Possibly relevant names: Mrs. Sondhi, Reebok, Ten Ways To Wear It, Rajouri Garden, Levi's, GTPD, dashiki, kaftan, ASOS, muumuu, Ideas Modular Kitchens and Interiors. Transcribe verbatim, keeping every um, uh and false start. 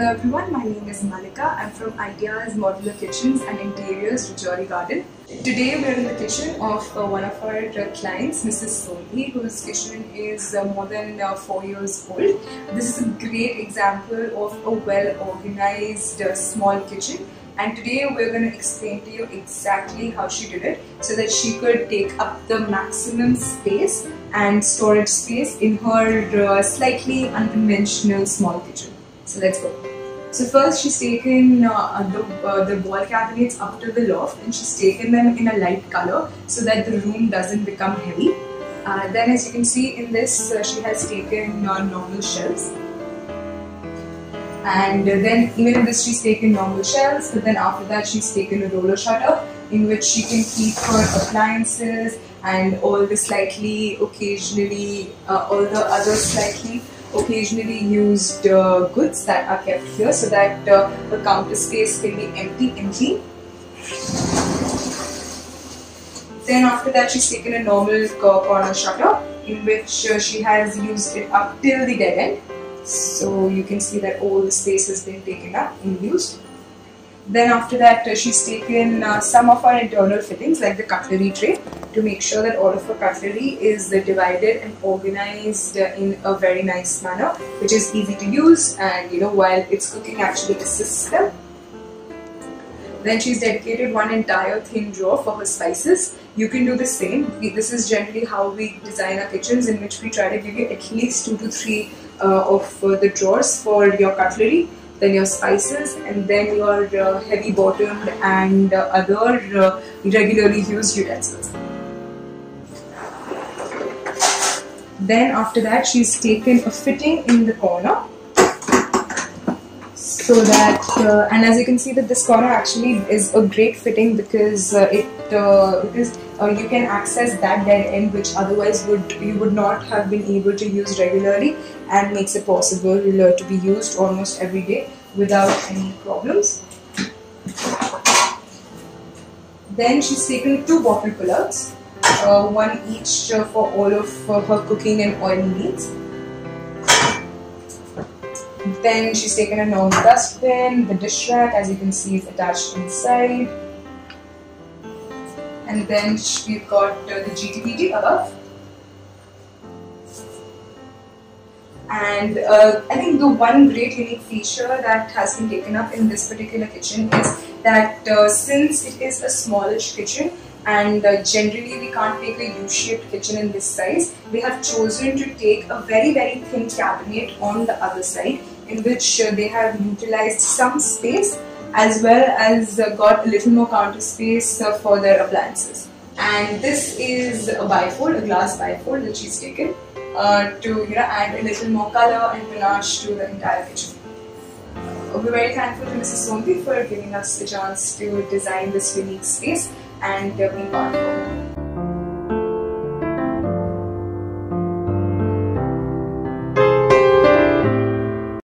Hello everyone, my name is Malika. I'm from Ideas Modular Kitchens and Interiors, Rajouri Garden. Today we are in the kitchen of uh, one of our uh, clients, Missus Sondhi, whose kitchen is uh, more than uh, four years old. This is a great example of a well-organized uh, small kitchen. And today we're going to explain to you exactly how she did it so that she could take up the maximum space and storage space in her uh, slightly unconventional small kitchen. So let's go. So first she's taken uh, the, uh, the wall cabinets up to the loft and she's taken them in a light color so that the room doesn't become heavy. Uh, then as you can see in this uh, she has taken uh, normal shelves. And then even in this she's taken normal shelves, but then after that she's taken a roller shutter in which she can keep her appliances and all the slightly occasionally, uh, all the other slightly occasionally used uh, goods that are kept here so that uh, the counter space can be empty and clean. Then after that she's taken a normal corner shutter in which uh, she has used it up till the dead end. So you can see that all the space has been taken up and used. Then after that uh, she's taken uh, some of our internal fittings like the cutlery tray to make sure that all of her cutlery is uh, divided and organized uh, in a very nice manner, which is easy to use and, you know, while it's cooking actually assists them. Then she's dedicated one entire thin drawer for her spices. You can do the same. This is generally how we design our kitchens, in which we try to give you at least two to three uh, of uh, the drawers for your cutlery, then your spices, and then your uh, heavy bottomed and uh, other uh, regularly used utensils. Then after that she's taken a fitting in the corner. So that, uh, and as you can see that this corner actually is a great fitting because uh, it uh, because uh, you can access that dead end which otherwise would you would not have been able to use regularly, and makes it possible uh, to be used almost every day without any problems. Then she's taken two bottle pull-outs, uh, one each uh, for all of uh, her cooking and oil needs. Then she's taken a normal dustbin, the dish rack as you can see is attached inside. And then we've got uh, the G T P D above. And uh, I think the one great unique feature that has been taken up in this particular kitchen is that uh, since it is a smallish kitchen, and uh, generally we can't take a U-shaped kitchen in this size, we have chosen to take a very very thin cabinet on the other side, in which uh, they have utilized some space as well as uh, got a little more counter space uh, for their appliances. And this is a bifold, a glass bifold that she's taken uh, to, you know, add a little more color and panache to the entire kitchen. We're very thankful to Missus Sondhi for giving us the chance to design this unique space and being part of it.